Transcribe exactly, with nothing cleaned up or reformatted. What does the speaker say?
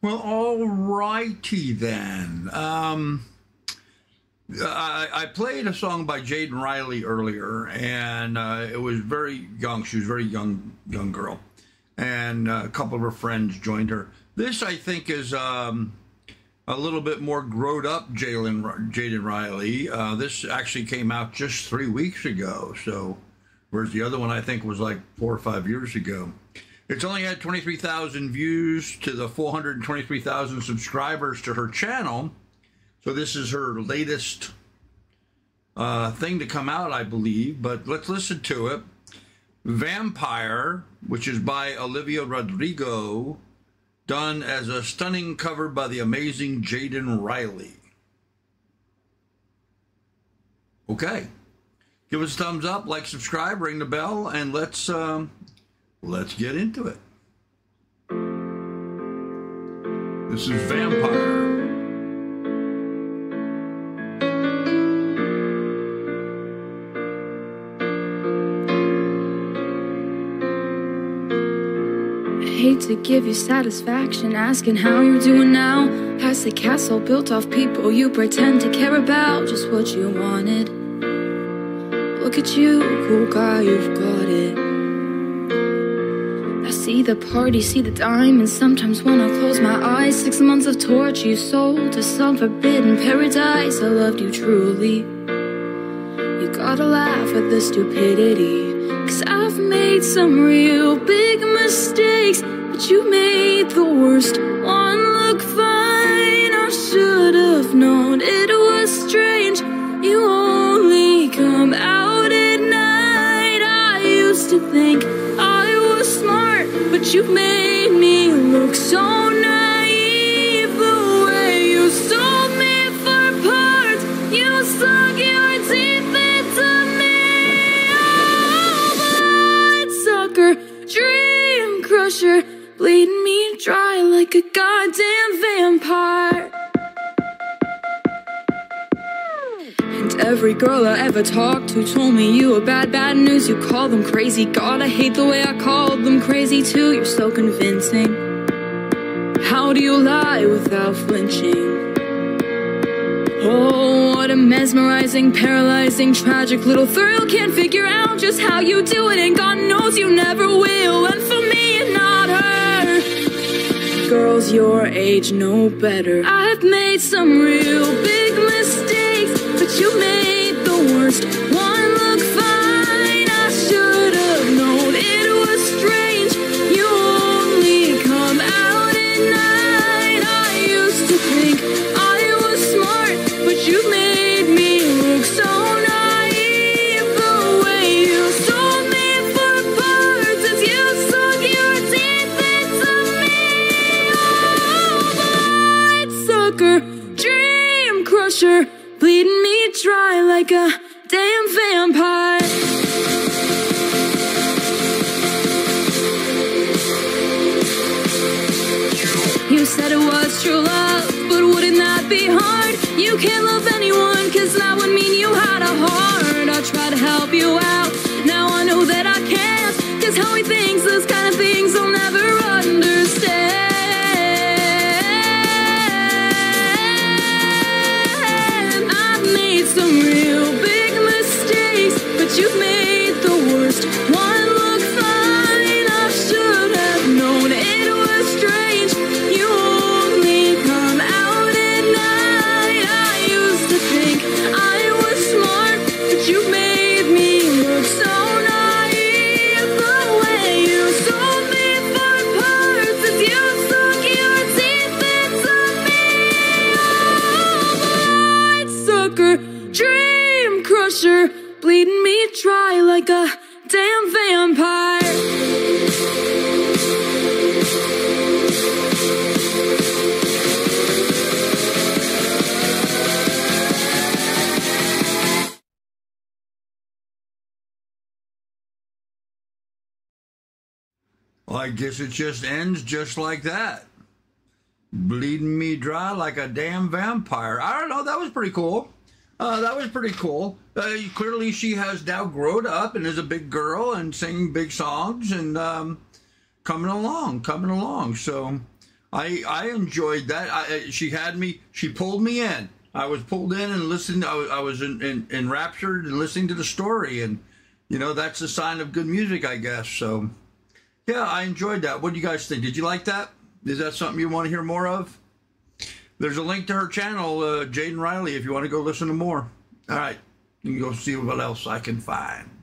Well, all righty then. Um, I, I played a song by Jadyn Rylee earlier, and uh, it was very young. She was a very young, young girl, and uh, a couple of her friends joined her. This, I think, is um, a little bit more growed up Jadyn Rylee. Uh, this actually came out just three weeks ago, so whereas the other one, I think, was like four or five years ago. It's only had twenty-three thousand views to the four hundred twenty-three thousand subscribers to her channel. So this is her latest uh, thing to come out, I believe. But let's listen to it. Vampire, which is by Olivia Rodrigo, done as a stunning cover by the amazing Jadyn Rylee. Okay. Give us a thumbs up, like, subscribe, ring the bell, and let's... Um, Let's get into it. This is Vampire. I hate to give you satisfaction, asking how you're doing now. Past the castle built off people you pretend to care about. Just what you wanted. Look at you, cool guy, you've got it. See the party, see the diamonds. Sometimes when I close my eyes, six months of torture you sold to some forbidden paradise. I loved you truly. You gotta laugh at the stupidity, cause I've made some real big mistakes, but you made the worst one look fine. I should've known it was strange. You only come out at night. I used to think I was smart, but you made me look so naive. The way you sold me for parts, you sunk your teeth into me. Oh, bloodsucker, dream crusher, bleeding me dry like a goddamn vampire. Every girl I ever talked to told me you were bad, bad news. You call them crazy. God, I hate the way I called them crazy too. You're so convincing. How do you lie without flinching? Oh, what a mesmerizing, paralyzing, tragic little thrill. Can't figure out just how you do it, and God knows you never will. And for me and not her, girls your age know better. I've made some real big mistakes, but you made the worst one look fine. I should've known it was strange. You only come out at night. I used to think I was smart, but you made me look so naive. The way you sold me for birds as you sunk your teeth into me. Oh, bloodsucker, dream crusher, bleeding me dry like a damn vampire. You said it was true love, but wouldn't that be hard? You can't love anyone, cause that would mean you had a heart. I tried to help you out, now I know that I can't, cause how he thinks those kind of things I'll never understand. Some real big mistakes, but you made the worst one look fine. I should have known it was strange. You only come out at night. I used to think I was smart, but you made me look so naive. The way you sold me for parts as you sunk your teeth into me. Oh, bloodsucker, dream crusher, bleeding me dry like a damn vampire. Well, I guess it just ends just like that. Bleeding me dry like a damn vampire. I don't know, that was pretty cool. Uh, that was pretty cool. Uh, clearly, she has now grown up and is a big girl and singing big songs and um, coming along, coming along. So I I enjoyed that. I, she had me. She pulled me in. I was pulled in and listened. I was, I was in, in, enraptured and listening to the story. And, you know, that's a sign of good music, I guess. So, yeah, I enjoyed that. What do you guys think? Did you like that? Is that something you want to hear more of? There's a link to her channel, uh, Jadyn Rylee, if you want to go listen to more. All right. You can go see what else I can find.